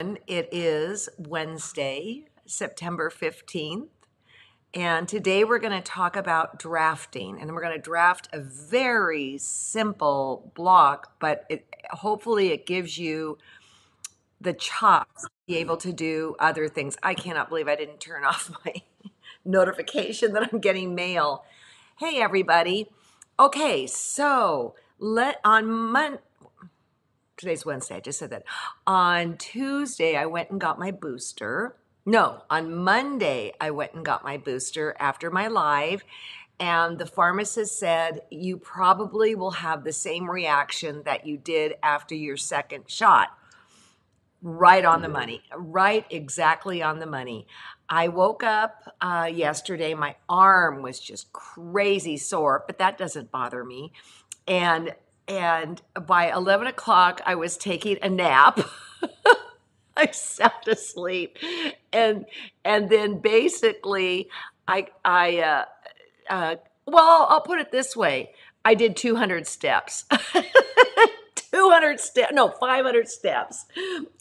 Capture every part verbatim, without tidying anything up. It is Wednesday, September fifteenth, and today we're going to talk about drafting, and we're going to draft a very simple block, but it, hopefully it gives you the chops to be able to do other things. I cannot believe I didn't turn off my notification that I'm getting mail. Hey, everybody. Okay, so let on Monday. Today's Wednesday, I just said that. On Tuesday, I went and got my booster. No, on Monday, I went and got my booster after my live, and the pharmacist said, you probably will have the same reaction that you did after your second shot. Right on the money, right exactly on the money. I woke up uh, yesterday, my arm was just crazy sore, but that doesn't bother me. And And by eleven o'clock, I was taking a nap. I sound asleep. And and then basically, I, I uh, uh, well, I'll put it this way. I did two hundred steps. two hundred steps, no, five hundred steps.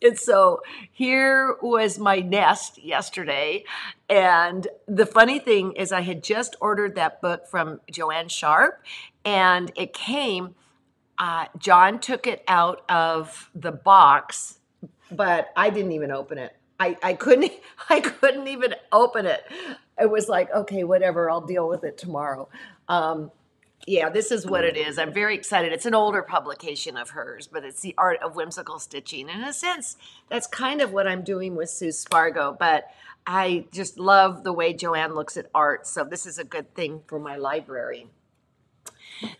And so here was my nest yesterday. And the funny thing is I had just ordered that book from Joanne Sharp, and it came. Uh, John took it out of the box, but I didn't even open it. I, I couldn't, I couldn't even open it. It was like, okay, whatever, I'll deal with it tomorrow. Um, yeah, this is what it is. I'm very excited. It's an older publication of hers, but it's The Art of Whimsical Stitching. In a sense, that's kind of what I'm doing with Sue Spargo, but I just love the way Joanne looks at art. So this is a good thing for my library.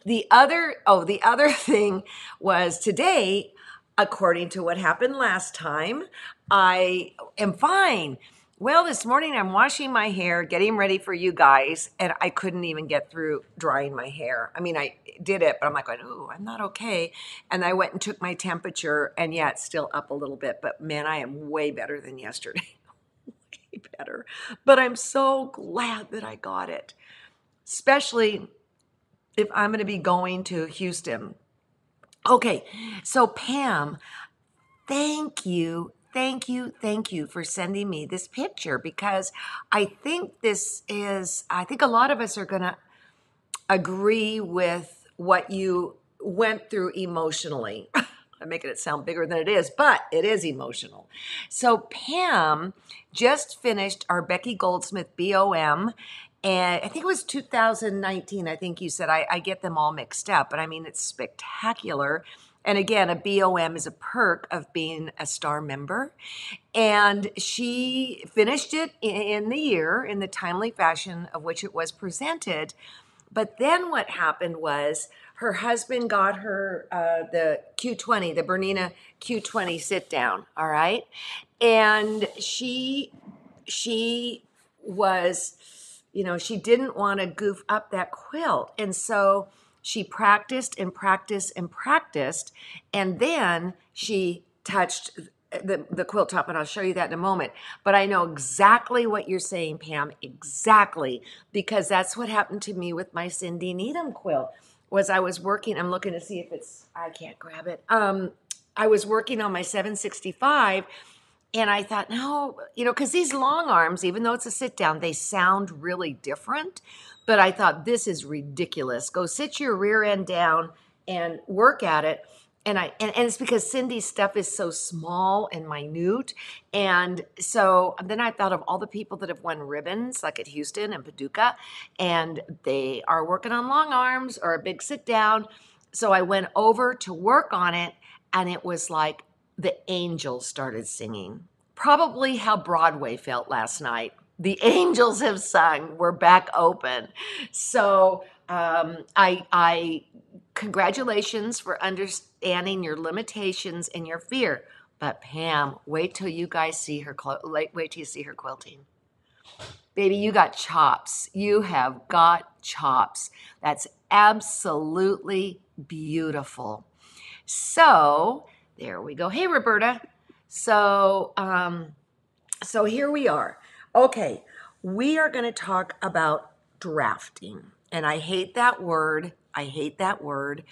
The other, oh, the other thing was today, according to what happened last time, I am fine. Well, this morning I'm washing my hair, getting ready for you guys, and I couldn't even get through drying my hair. I mean, I did it, but I'm like, oh, I'm not okay. And I went and took my temperature, and yeah, it's still up a little bit, but man, I am way better than yesterday. Way better. But I'm so glad that I got it, especially if I'm going to be going to Houston. Okay, so Pam, thank you, thank you, thank you for sending me this picture, because I think this is, I think a lot of us are going to agree with what you went through emotionally. I'm making it sound bigger than it is, but it is emotional. So Pam just finished our Becky Goldsmith B O M, and I think it was two thousand nineteen, I think you said. I, I get them all mixed up, but I mean, it's spectacular. And again, a B O M is a perk of being a star member. And she finished it in, in the year, in the timely fashion of which it was presented. But then what happened was her husband got her uh, the Q twenty, the Bernina Q twenty sit down, all right? And she, she was... You know, she didn't want to goof up that quilt. And so she practiced and practiced and practiced. And then she touched the, the quilt top, and I'll show you that in a moment. But I know exactly what you're saying, Pam, exactly, because that's what happened to me with my Cindy Needham quilt, was I was working. I'm looking to see if it's, I can't grab it. Um, I was working on my seven sixty-five, and I thought, no, you know, because these long arms, even though it's a sit down, they sound really different. But I thought, this is ridiculous. Go sit your rear end down and work at it. And I and, and it's because Cindy's stuff is so small and minute. And so and then I thought of all the people that have won ribbons, like at Houston and Paducah, and they are working on long arms or a big sit down. So I went over to work on it, and it was like, the angels started singing. Probably how Broadway felt last night. The angels have sung. We're back open. So um, I, I, congratulations for understanding your limitations and your fear. But Pam, wait till you guys see her. Wait till you see her quilting, baby. You got chops. You have got chops. That's absolutely beautiful. So. There we go. Hey, Roberta. So, um, so here we are. Okay, we are going to talk about drafting. And I hate that word. I hate that word.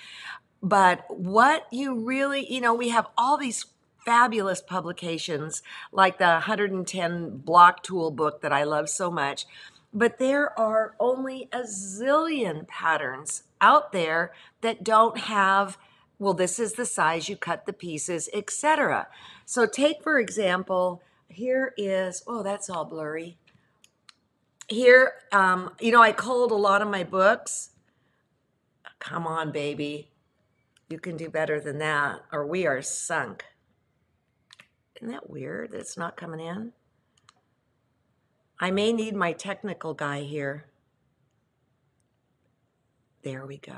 But what you really, you know, we have all these fabulous publications like the one hundred ten block tool book that I love so much. But there are only a zillion patterns out there that don't have, well, this is the size you cut the pieces, et cetera. So take, for example, here is, oh, that's all blurry. Here, um, you know, I culled a lot of my books. Come on, baby. You can do better than that, or we are sunk. Isn't that weird that it's not coming in? I may need my technical guy here. There we go.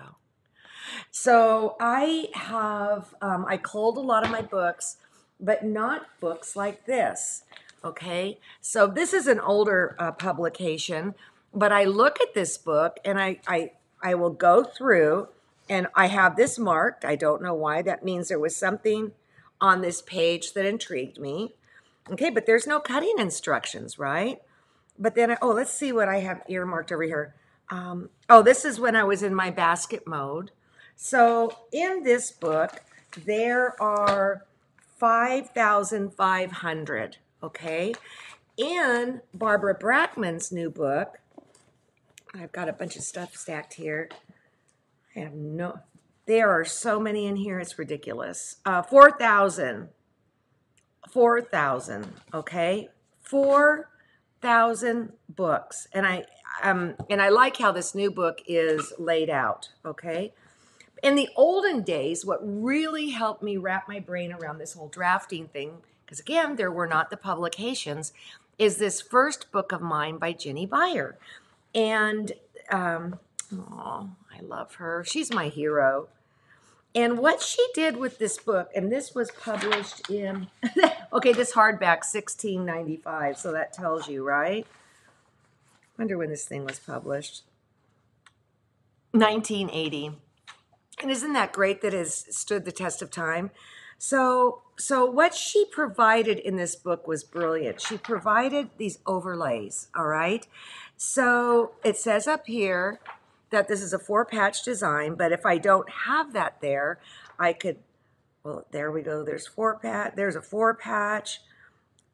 So I have, um, I culled a lot of my books, but not books like this, okay? So this is an older uh, publication, but I look at this book and I, I, I will go through and I have this marked. I don't know why. That means there was something on this page that intrigued me. Okay, but there's no cutting instructions, right? But then, I, oh, let's see what I have earmarked over here. Um, oh, this is when I was in my basket mode. So in this book, there are five thousand five hundred, okay? In Barbara Brackman's new book, I've got a bunch of stuff stacked here. I have no, there are so many in here, it's ridiculous. Uh, four thousand, four thousand, okay? four thousand books, and I um and I like how this new book is laid out, okay? In the olden days, what really helped me wrap my brain around this whole drafting thing, because again, there were not the publications, is this first book of mine by Ginny Beyer. And um oh, I love her. She's my hero. And what she did with this book, and this was published in, okay, this hardback, sixteen ninety-five, so that tells you, right? Wonder when this thing was published. nineteen eighty. And isn't that great that it has stood the test of time? So, so what she provided in this book was brilliant. She provided these overlays, all right? So it says up here that this is a four-patch design, but if I don't have that there, I could, well, there we go, there's four patch, there's a four-patch,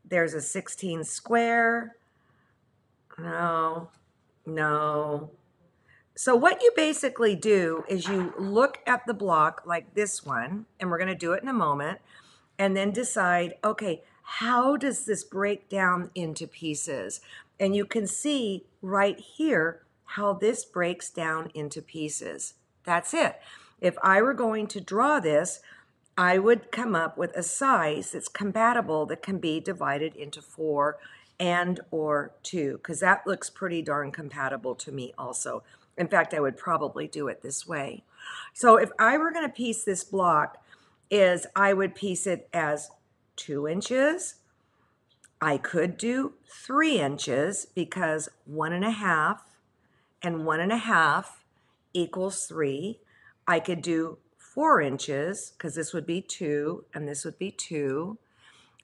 there's a sixteen square, no, no. So what you basically do is you look at the block like this one, and we're gonna do it in a moment, and then decide, okay, how does this break down into pieces? And you can see right here how this breaks down into pieces. That's it. If I were going to draw this, I would come up with a size that's compatible that can be divided into four and or two, because that looks pretty darn compatible to me also. In fact, I would probably do it this way. So if I were going to piece this block, is I would piece it as two inches. I could do three inches because one and a half and one and a half equals three. I could do four inches, because this would be two, and this would be two.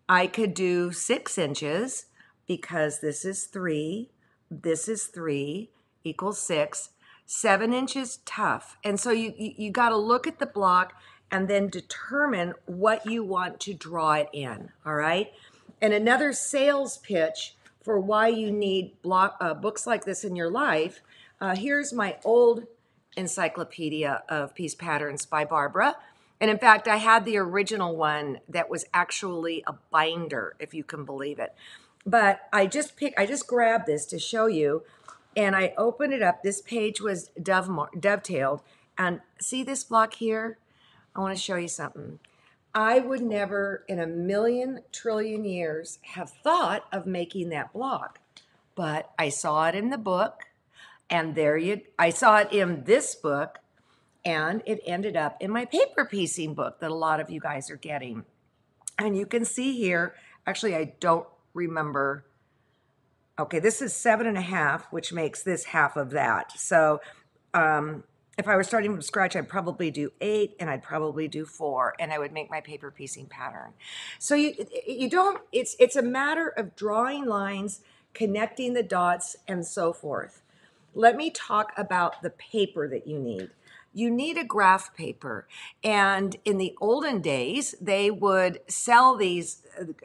I could do six inches, because this is three, this is three, equals six. Seven inches, tough. And so you, you, you gotta look at the block and then determine what you want to draw it in, all right? And another sales pitch for why you need block, uh, books like this in your life. Uh, here's my old Encyclopedia of Piece Patterns by Barbara. And in fact, I had the original one that was actually a binder, if you can believe it. But I just pick, I just grabbed this to show you, and I opened it up. This page was dove, dovetailed. And see this block here? I want to show you something. I would never in a million trillion years have thought of making that block, but I saw it in the book. And there you, I saw it in this book, and it ended up in my paper piecing book that a lot of you guys are getting. And you can see here, actually, I don't remember. Okay, this is seven and a half, which makes this half of that. So um, if I were starting from scratch, I'd probably do eight, and I'd probably do four, and I would make my paper piecing pattern. So you, you don't, it's, it's a matter of drawing lines, connecting the dots, and so forth. Let me talk about the paper that you need. you need a graph paper. And in the olden days, they would sell these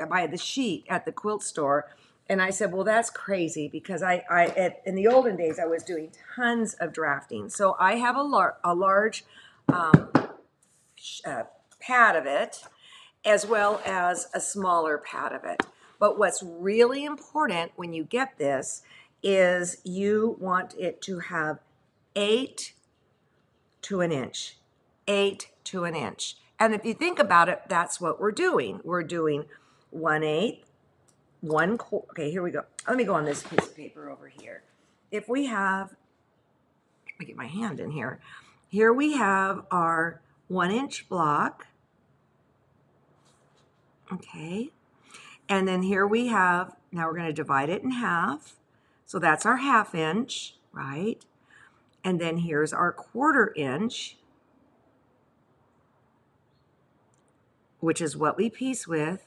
by the sheet at the quilt store. And I said, well, that's crazy, because I, I at, in the olden days, I was doing tons of drafting. So I have a, lar a large um, uh, pad of it, as well as a smaller pad of it. But what's really important when you get this is you want it to have eight to an inch, eight to an inch. And if you think about it, that's what we're doing. We're doing one eighth, one quarter. Okay, here we go. Let me go on this piece of paper over here. If we have, let me get my hand in here. Here we have our one inch block. Okay. And then here we have, now we're going to divide it in half. So that's our half inch, right? And then here's our quarter inch, which is what we piece with.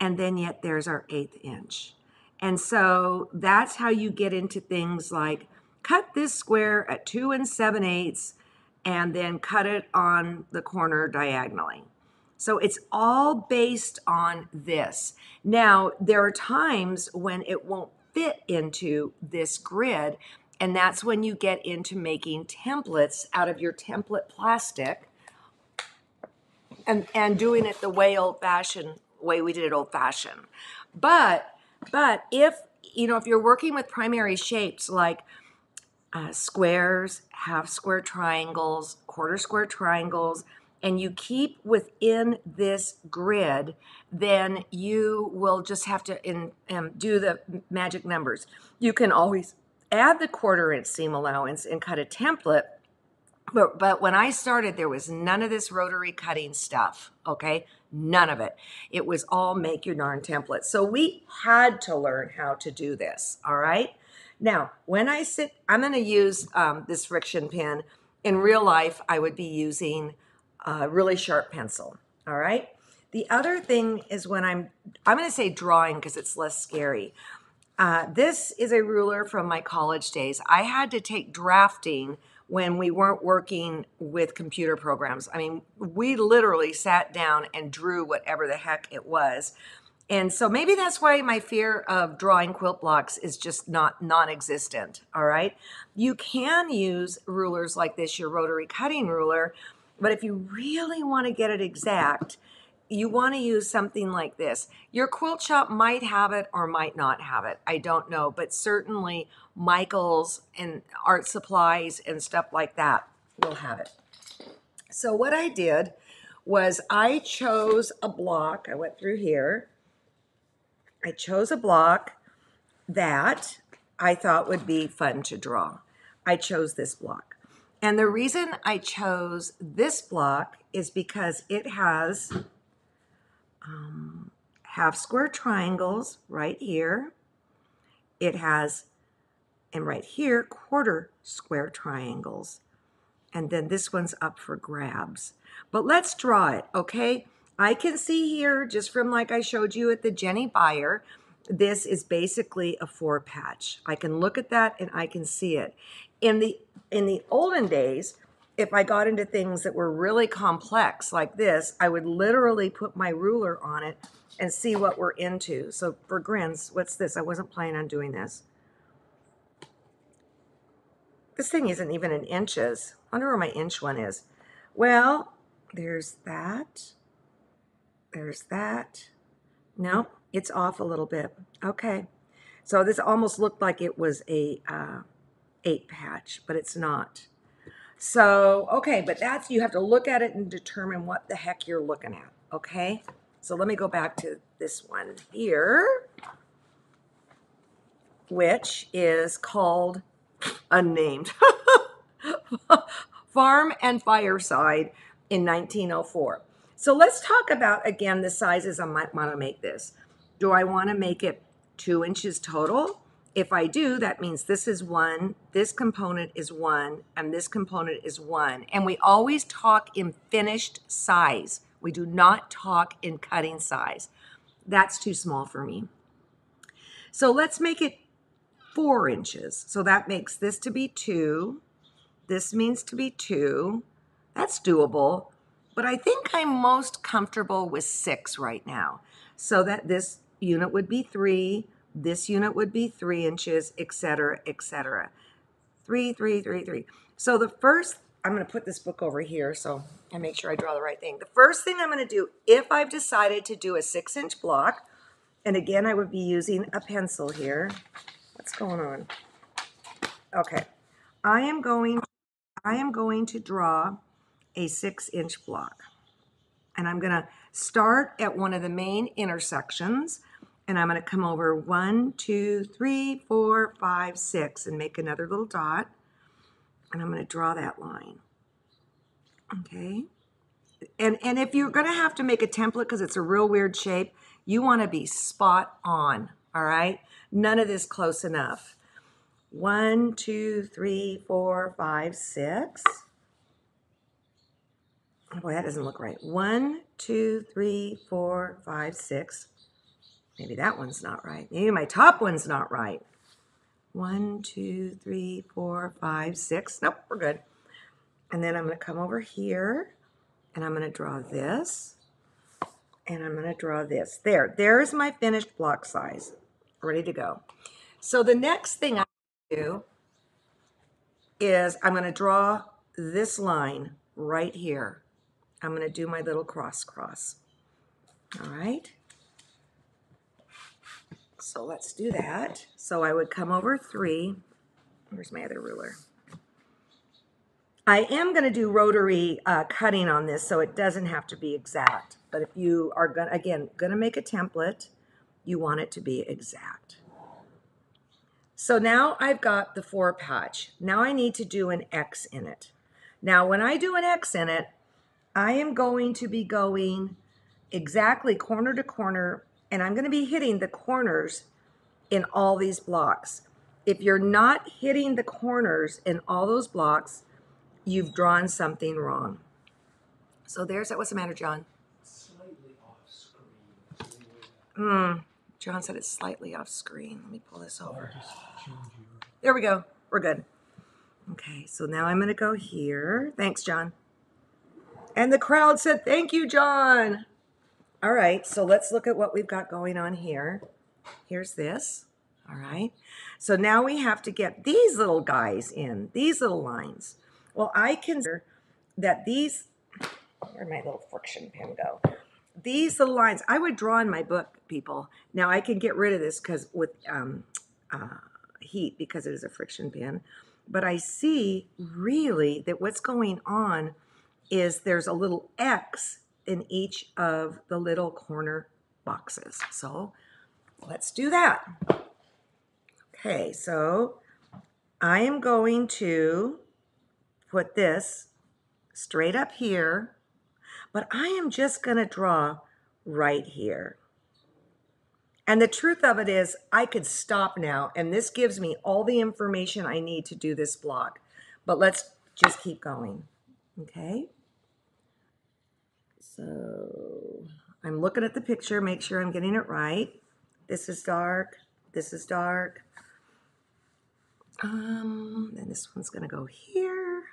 And then yet there's our eighth inch. And so that's how you get into things like cut this square at two and seven eighths and then cut it on the corner diagonally. So it's all based on this. Now, there are times when it won't fit into this grid, and that's when you get into making templates out of your template plastic and, and doing it the way old-fashioned, way we did it old-fashioned. But, but if, you know, if you're working with primary shapes like uh, squares, half square triangles, quarter square triangles, and you keep within this grid, then you will just have to in, um, do the magic numbers. You can always add the quarter inch seam allowance and cut a template, but, but when I started, there was none of this rotary cutting stuff, okay? None of it. It was all make your darn template. So we had to learn how to do this, all right? Now, when I sit, I'm gonna use um, this friction pin. In real life, I would be using a uh, really sharp pencil, all right? The other thing is when I'm, I'm gonna say drawing because it's less scary. Uh, this is a ruler from my college days. I had to take drafting when we weren't working with computer programs. I mean, we literally sat down and drew whatever the heck it was. And so maybe that's why my fear of drawing quilt blocks is just not non-existent, all right? You can use rulers like this, your rotary cutting ruler, but if you really want to get it exact, you want to use something like this. Your quilt shop might have it or might not have it. I don't know, but certainly Michael's and Art Supplies and stuff like that will have it. So what I did was I chose a block. I went through here. I chose a block that I thought would be fun to draw. I chose this block. And the reason I chose this block is because it has um, half square triangles right here. It has, and right here, quarter square triangles. And then this one's up for grabs. But let's draw it, okay? I can see here, just from like I showed you at the Ginny Beyer, this is basically a four patch. I can look at that and I can see it. In the in the olden days, if I got into things that were really complex like this, I would literally put my ruler on it and see what we're into. So for grins, what's this? I wasn't planning on doing this. This thing isn't even in inches. I wonder where my inch one is. Well, there's that. There's that. No, it's off a little bit. Okay. So this almost looked like it was a... Uh, eight patch, but it's not. So, okay, but that's, you have to look at it and determine what the heck you're looking at, okay? So let me go back to this one here, which is called Unnamed. Farm and Fireside in nineteen oh four. So let's talk about, again, the sizes I might want to make this. Do I want to make it two inches total? If I do, that means this is one, this component is one, and this component is one. And we always talk in finished size. We do not talk in cutting size. That's too small for me. So let's make it four inches. So that makes this to be two, This means to be two. That's doable, but I think I'm most comfortable with six right now. So that this unit would be three, this unit would be three inches, et cetera, et cetera. Three, three, three, three. So the first, I'm going to put this book over here so I make sure I draw the right thing. The first thing I'm going to do, if I've decided to do a six-inch block, and again, I would be using a pencil here. What's going on? Okay. I am going, I am going to draw a six-inch block. And I'm going to start at one of the main intersections, and I'm going to come over one, two, three, four, five, six, and make another little dot. And I'm going to draw that line. Okay. And, and if you're going to have to make a template because it's a real weird shape, you want to be spot on, all right? None of this close enough. One, two, three, four, five, six. Oh, boy, that doesn't look right. One, two, three, four, five, six. Maybe that one's not right. Maybe my top one's not right. One, two, three, four, five, six. Nope, we're good. And then I'm going to come over here, and I'm going to draw this, and I'm going to draw this. There, there's my finished block size, ready to go. So the next thing I do is I'm going to draw this line right here. I'm going to do my little cross cross. All right. So let's do that. So I would come over three. Where's my other ruler? I am going to do rotary uh, cutting on this, so it doesn't have to be exact. But if you are, gonna, again, going to make a template, you want it to be exact. So now I've got the four patch. Now I need to do an X in it. Now when I do an X in it, I am going to be going exactly corner to corner, and I'm going to be hitting the corners in all these blocks. If you're not hitting the corners in all those blocks, you've drawn something wrong. So there's that. What's the matter, John? Slightly off screen. Mm. John said it's slightly off screen. Let me pull this over. There we go. We're good. Okay, so now I'm going to go here. Thanks, John. And the crowd said, thank you, John. All right, so let's look at what we've got going on here. Here's this, all right? So now we have to get these little guys in, these little lines. Well, I consider that these, where'd my little friction pen go? These little lines, I would draw in my book, people. Now I can get rid of this because with um, uh, heat, because it is a friction pen, but I see really that what's going on is there's a little X in each of the little corner boxes. So let's do that. Okay, so I am going to put this straight up here, but I am just going to draw right here. And the truth of it is I could stop now, and this gives me all the information I need to do this block. But let's just keep going, okay? So I'm looking at the picture, make sure I'm getting it right. This is dark, this is dark. Um, and this one's gonna go here.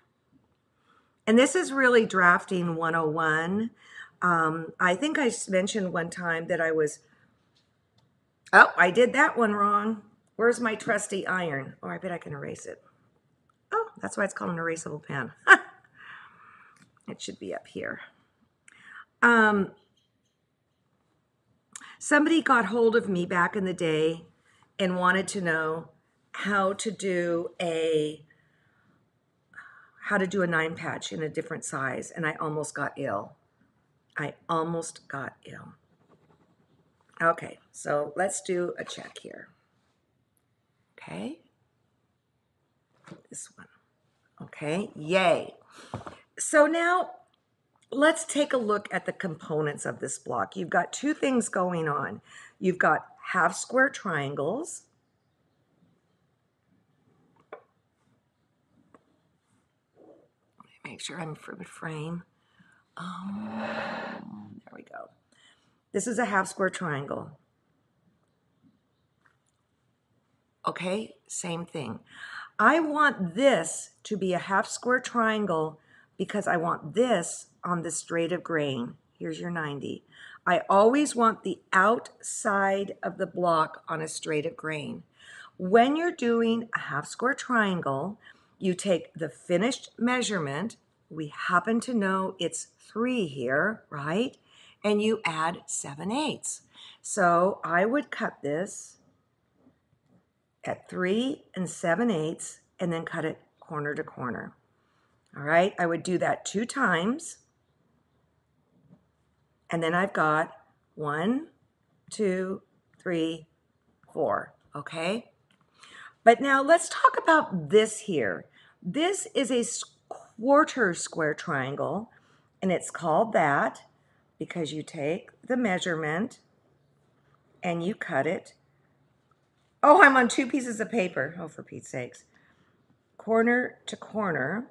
And this is really drafting one oh one. Um, I think I mentioned one time that I was, oh, I did that one wrong. Where's my trusty iron? Oh, I bet I can erase it. Oh, that's why it's called an erasable pen. It should be up here. Um, somebody got hold of me back in the day and wanted to know how to do a, how to do a nine patch in a different size. And I almost got ill. I almost got ill. Okay. So let's do a check here. Okay. This one. Okay. Yay. So now, let's take a look at the components of this block. You've got two things going on. You've got half square triangles. Make sure I'm from a frame. Um, there we go. This is a half square triangle. Okay, same thing. I want this to be a half square triangle because I want this on the straight of grain. Here's your ninety. I always want the outside of the block on a straight of grain. When you're doing a half square triangle, you take the finished measurement. We happen to know it's three here, right? And you add seven eighths. So I would cut this at three and seven eighths and then cut it corner to corner. All right, I would do that two times. And then I've got one, two, three, four, okay? But now let's talk about this here. This is a quarter square triangle, and it's called that because you take the measurement and you cut it. Oh, I'm on two pieces of paper. Oh, for Pete's sakes. Corner to corner.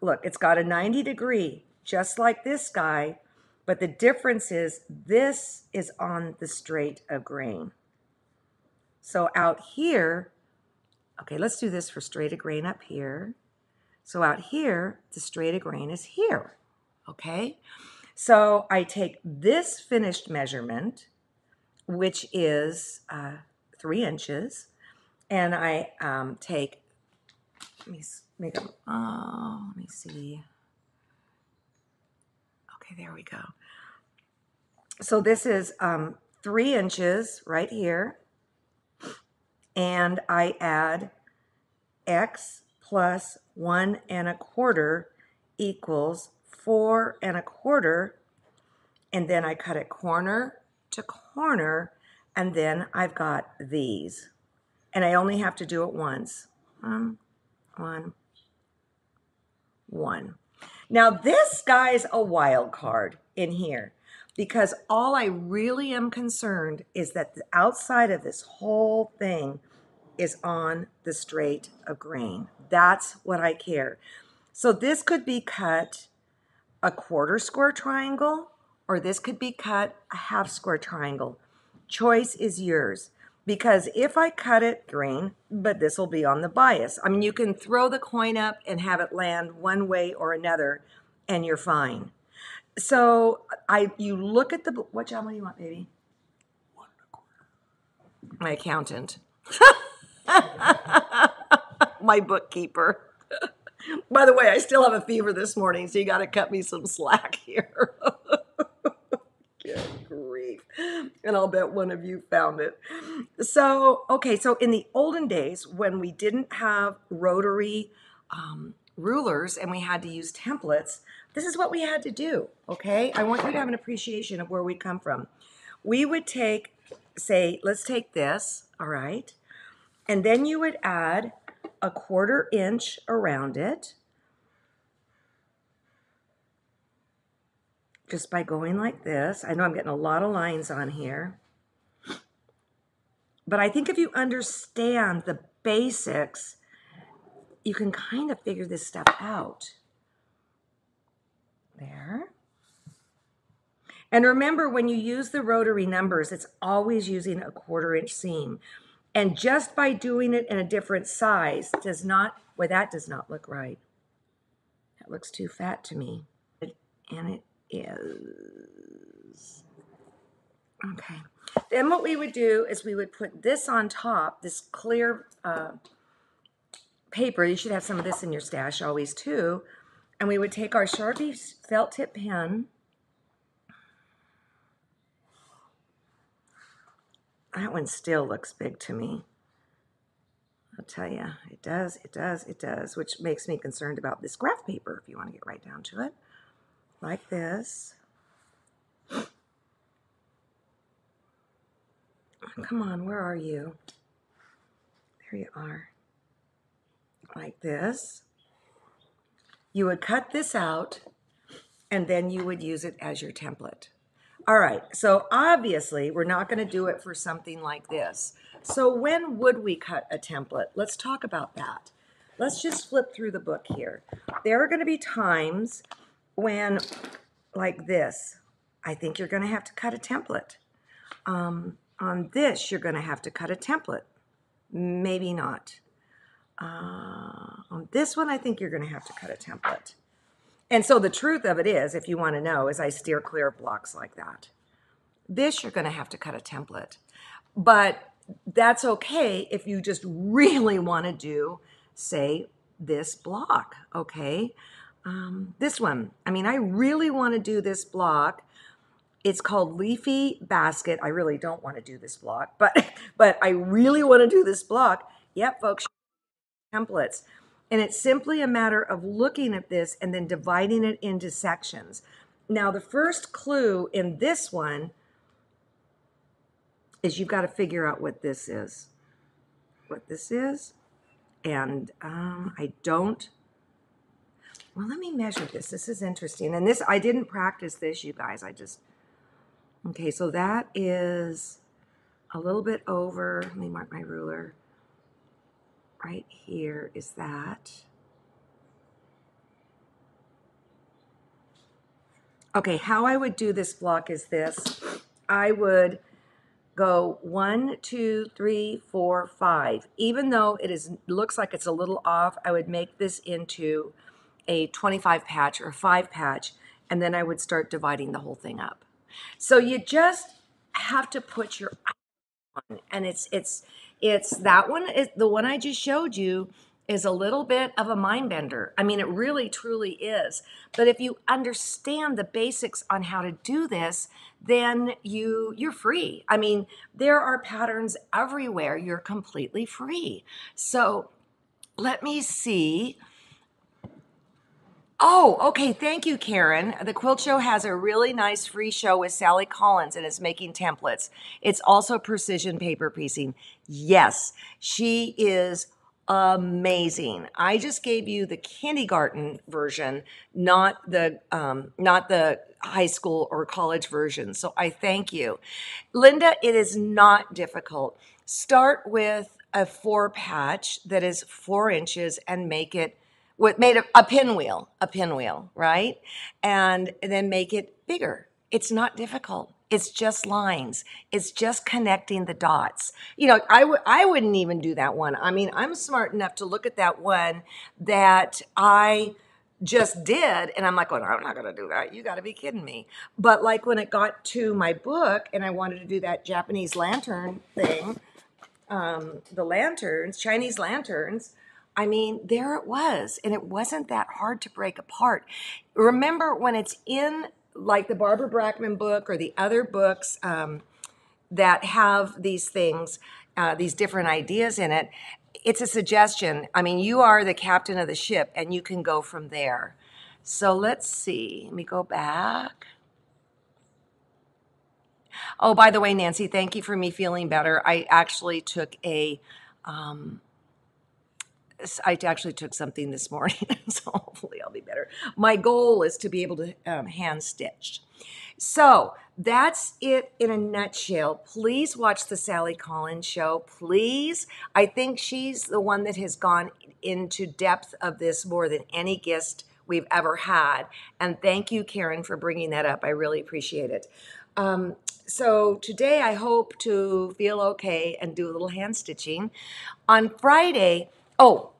Look, it's got a ninety degree, just like this guy. But the difference is this is on the straight of grain. So out here, okay, let's do this for straight of grain up here. So out here, the straight of grain is here, okay? So I take this finished measurement, which is uh, three inches, and I um, take, let me make them, oh, let me see. Okay, there we go. So this is um, three inches right here, and I add X plus one and a quarter equals four and a quarter, and then I cut it corner to corner, and then I've got these, and I only have to do it once. One, one, one. Now this guy's a wild card in here because all I really am concerned is that the outside of this whole thing is on the straight of grain. That's what I care. So this could be cut a quarter square triangle, or this could be cut a half square triangle. Choice is yours, because if I cut it grain, but this will be on the bias. I mean, you can throw the coin up and have it land one way or another, and you're fine. So I, you look at the, what job do you want, baby? One and a quarter. My accountant. My bookkeeper. By the way, I still have a fever this morning, so you got to cut me some slack here. Good grief. And I'll bet one of you found it. So, okay, so in the olden days when we didn't have rotary um, rulers and we had to use templates, this is what we had to do, okay? I want you to have an appreciation of where we come from. We would take, say, let's take this, all right? And then you would add a quarter inch around it just by going like this. I know I'm getting a lot of lines on here. But I think if you understand the basics, you can kind of figure this stuff out. There. And remember, when you use the rotary numbers, it's always using a quarter inch seam. And just by doing it in a different size does not, well, that does not look right. That looks too fat to me. And it is okay. Then what we would do is we would put this on top, this clear uh, paper. You should have some of this in your stash always too. And we would take our Sharpie felt tip pen. That one still looks big to me. I'll tell you, it does, it does, it does, which makes me concerned about this graph paper if you want to get right down to it. Like this. Come on, where are you? There you are. Like this. You would cut this out and then you would use it as your template. All right, so obviously we're not going to do it for something like this. So when would we cut a template? Let's talk about that. Let's just flip through the book here. There are going to be times when, like this, I think you're going to have to cut a template. Um, on this, you're going to have to cut a template. Maybe not. Uh, on this one, I think you're going to have to cut a template. And so the truth of it is, if you want to know, is I steer clear of blocks like that. This, you're going to have to cut a template. But that's okay if you just really want to do, say, this block, okay? Um, this one, I mean, I really want to do this block. It's called Leafy Basket. I really don't want to do this block, but, but I really want to do this block. Yep, folks, templates. And it's simply a matter of looking at this and then dividing it into sections. Now, the first clue in this one is you've got to figure out what this is. What this is. And um, I don't, well, let me measure this. This is interesting. And this, I didn't practice this, you guys. I just, okay, so that is a little bit over, let me mark my ruler. Right here is that. Okay, how I would do this block is this. I would go one, two, three, four, five. Even though it is looks like it's a little off, I would make this into a twenty-five patch or a five patch, and then I would start dividing the whole thing up. So you just have to put your eye on, and it's it's it's that one. Is, the one I just showed you is a little bit of a mind bender. I mean, it really, truly is. But if you understand the basics on how to do this, then you, you're free. I mean, there are patterns everywhere. You're completely free. So let me see. Oh, okay. Thank you, Karen. The Quilt Show has a really nice free show with Sally Collins and is making templates. It's also precision paper piecing. Yes, she is amazing. I just gave you the kindergarten version, not the um, not the high school or college version. So I thank you. Linda, it is not difficult. Start with a four patch that is four inches and make it what made a, a pinwheel, a pinwheel, right? And, and then make it bigger. It's not difficult. It's just lines. It's just connecting the dots. You know, I, I wouldn't even do that one. I mean, I'm smart enough to look at that one that I just did, and I'm like, well, I'm not going to do that. You got to be kidding me. But like when it got to my book and I wanted to do that Japanese lantern thing, um, the lanterns, Chinese lanterns, I mean, there it was, and it wasn't that hard to break apart. Remember when it's in like the Barbara Brackman book or the other books um, that have these things, uh, these different ideas in it, it's a suggestion. I mean, you are the captain of the ship, and you can go from there. So let's see. Let me go back. Oh, by the way, Nancy, thank you for me feeling better. I actually took a... Um, I actually took something this morning, so hopefully I'll be better. My goal is to be able to um, hand stitch. So that's it in a nutshell. Please watch the Sally Collins show, please. I think she's the one that has gone into depth of this more than any guest we've ever had. And thank you, Karen, for bringing that up. I really appreciate it. Um, so today I hope to feel okay and do a little hand stitching. On Friday... Oh,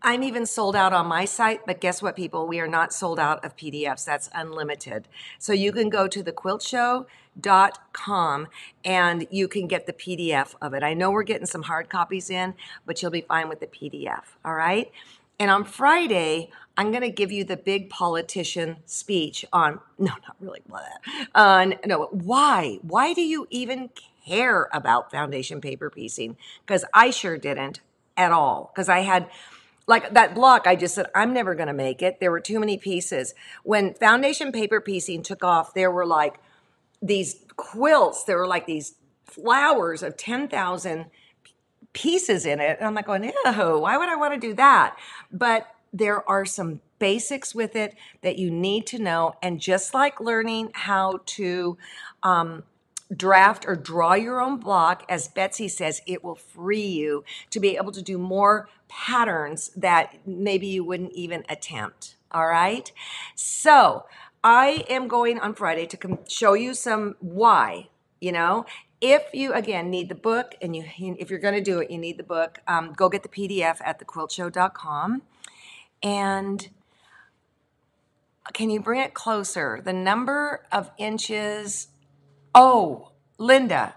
I'm even sold out on my site, but guess what, people? We are not sold out of P D Fs. That's unlimited. So you can go to the quilt show dot com and you can get the P D F of it. I know we're getting some hard copies in, but you'll be fine with the P D F, all right? And on Friday, I'm going to give you the big politician speech on, no, not really, blah, on, no, why? Why do you even care about foundation paper piecing? Because I sure didn't. At all, because I had, like that block, I just said, I'm never going to make it. There were too many pieces. When foundation paper piecing took off, there were like these quilts, there were like these flowers of ten thousand pieces in it. And I'm like going, oh, why would I want to do that? But there are some basics with it that you need to know. And just like learning how to um, draft or draw your own block, as Betsy says, it will free you to be able to do more patterns that maybe you wouldn't even attempt. All right. So I am going on Friday to show you some why, you know, If you, again, need the book, and you, if you're going to do it, you need the book, um, go get the P D F at the quilt show dot com. And can you bring it closer? The number of inches. Oh, Linda.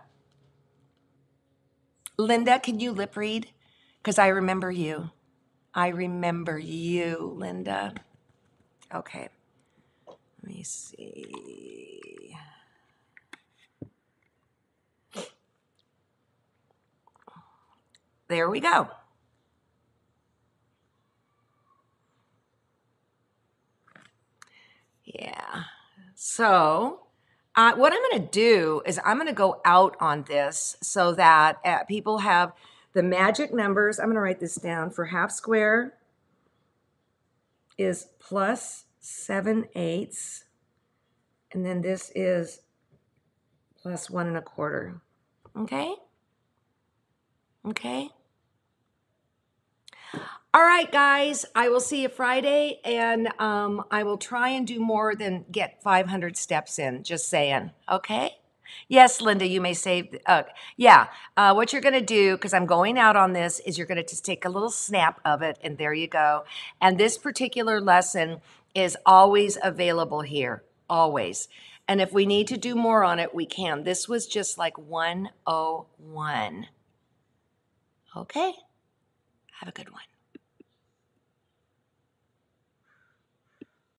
Linda, can you lip read? Because I remember you. I remember you, Linda. Okay. Let me see. There we go. Yeah. So uh, what I'm going to do is I'm going to go out on this so that uh, people have the magic numbers. I'm going to write this down. For half square is plus seven eighths. And then this is plus one and a quarter. Okay? Okay? All right, guys, I will see you Friday, and um, I will try and do more than get five hundred steps in, just saying, okay? Yes, Linda, you may save, uh, yeah, uh, what you're going to do, because I'm going out on this, is you're going to just take a little snap of it, and there you go. And this particular lesson is always available here, always. And if we need to do more on it, we can. This was just like one oh one. Okay, have a good one.